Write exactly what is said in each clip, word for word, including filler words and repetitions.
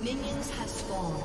Minions have spawned.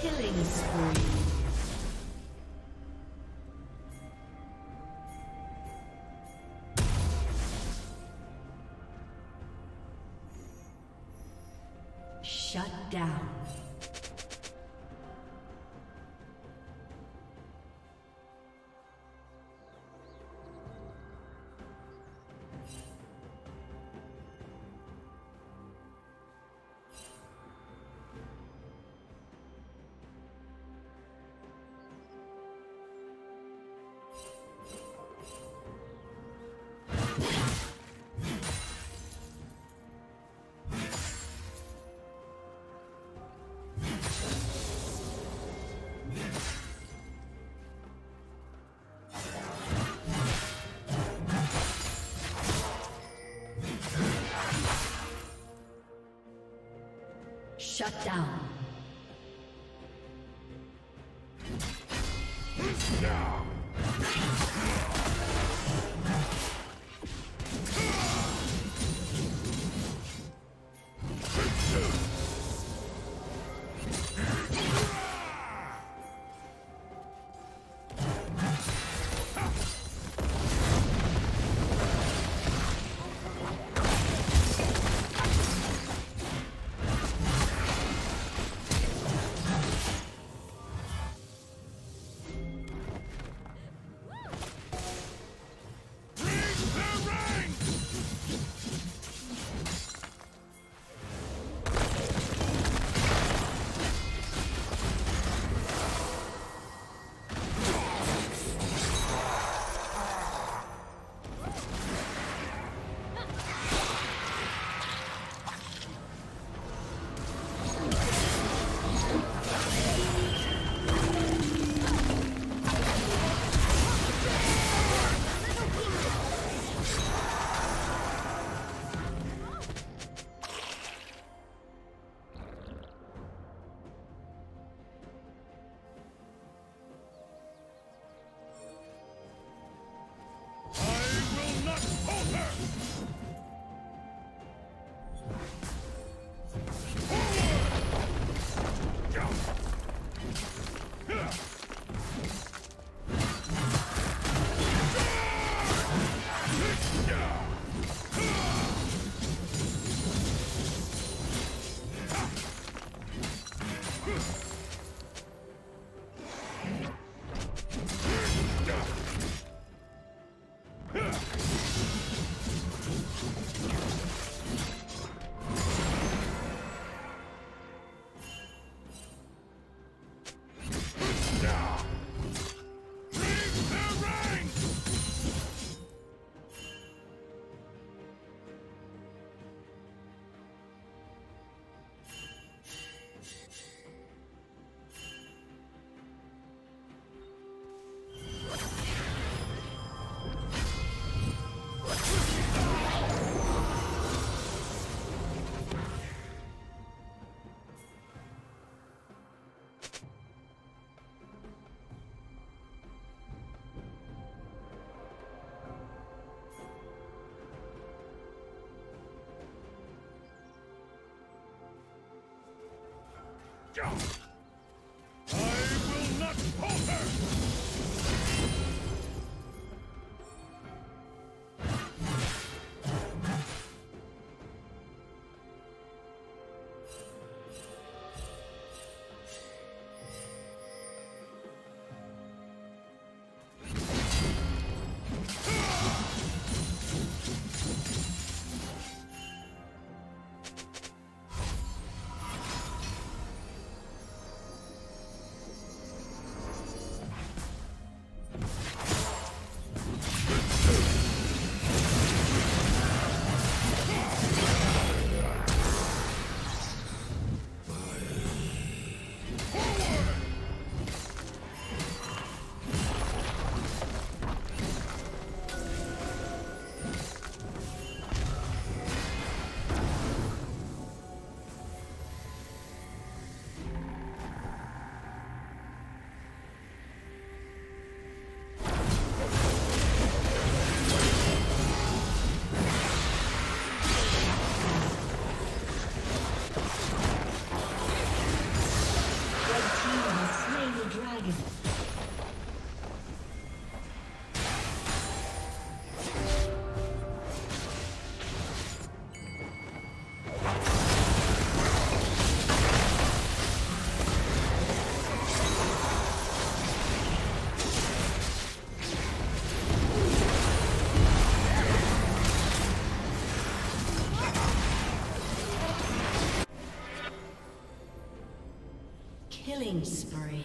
Killing spree. Shut down. Shut down. Go! Killing spree.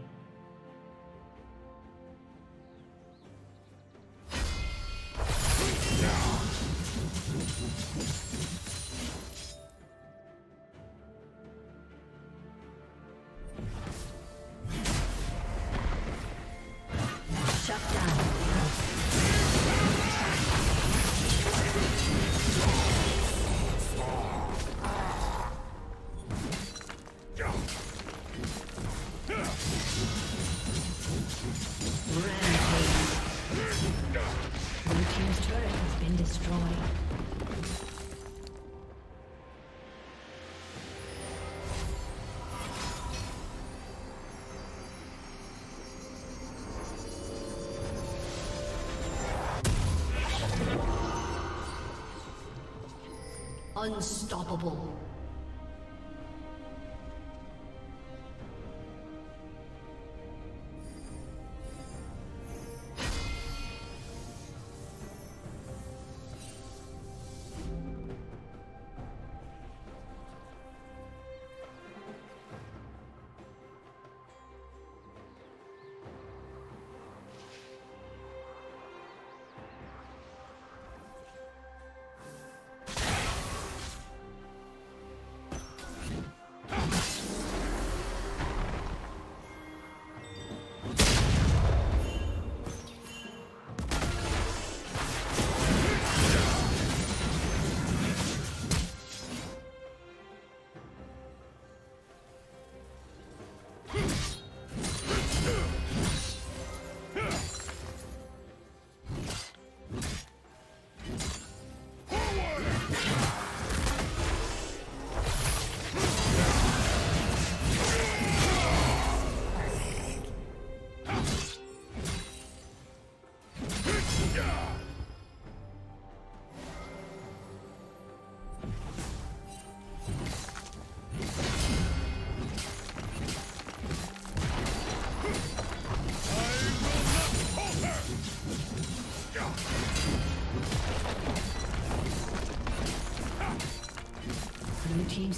Unstoppable. Blue team's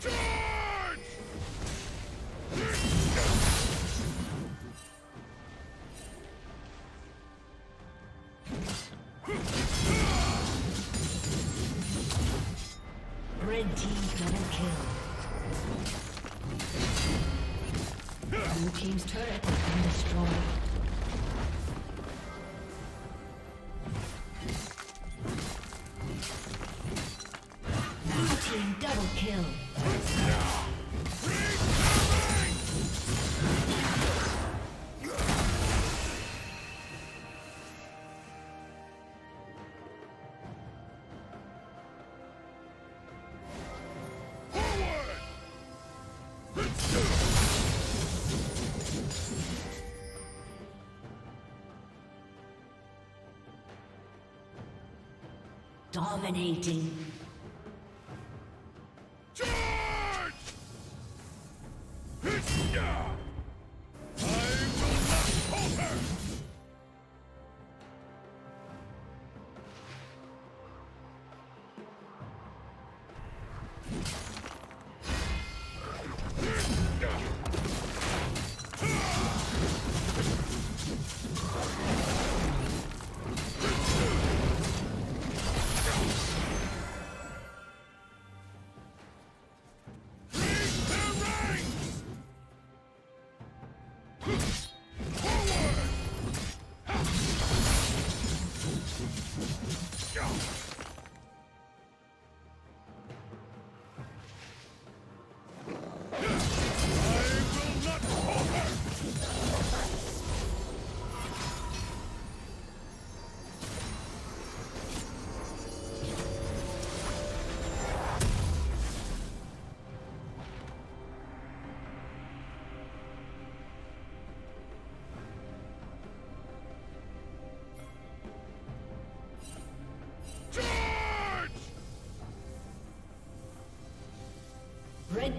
Charge! Blue team's turret has been destroyed. Dominating. Charge! Hissya! I will not falter! Red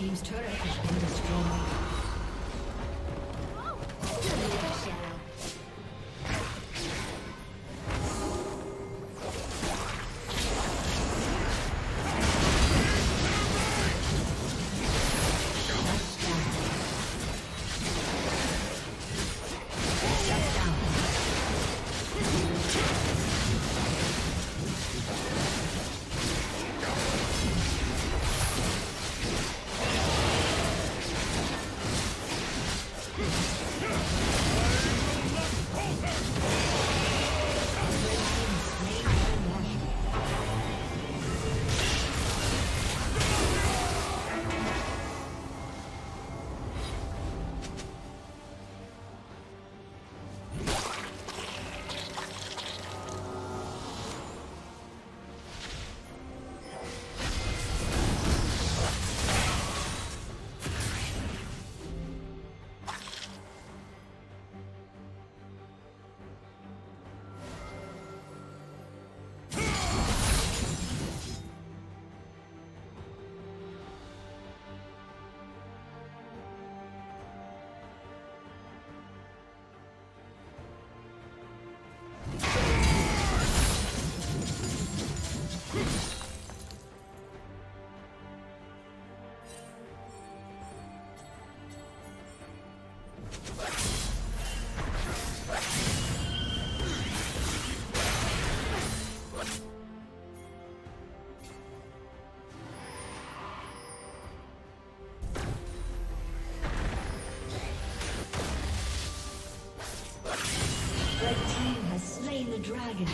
Team's turret has been destroyed. Dragon.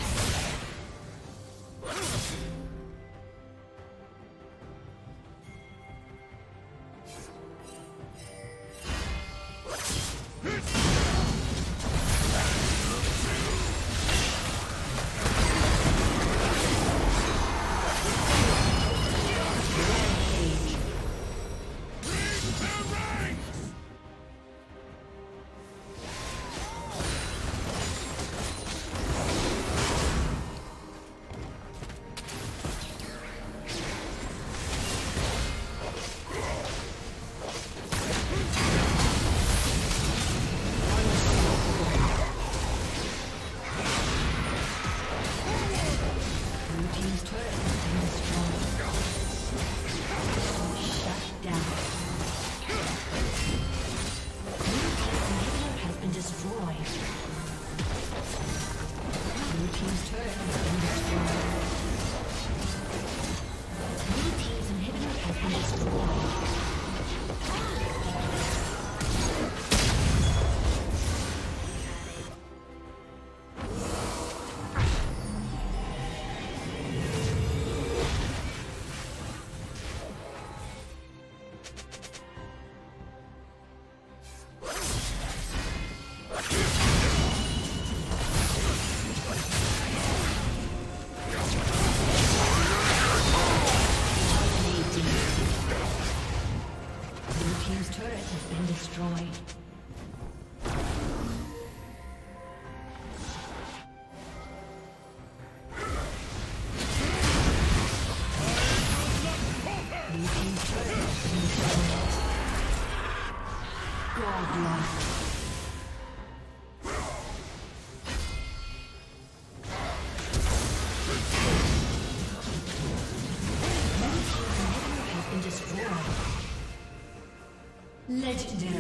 Legendary.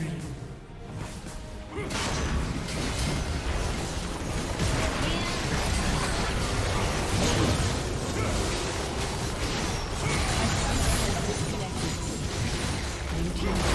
Blue team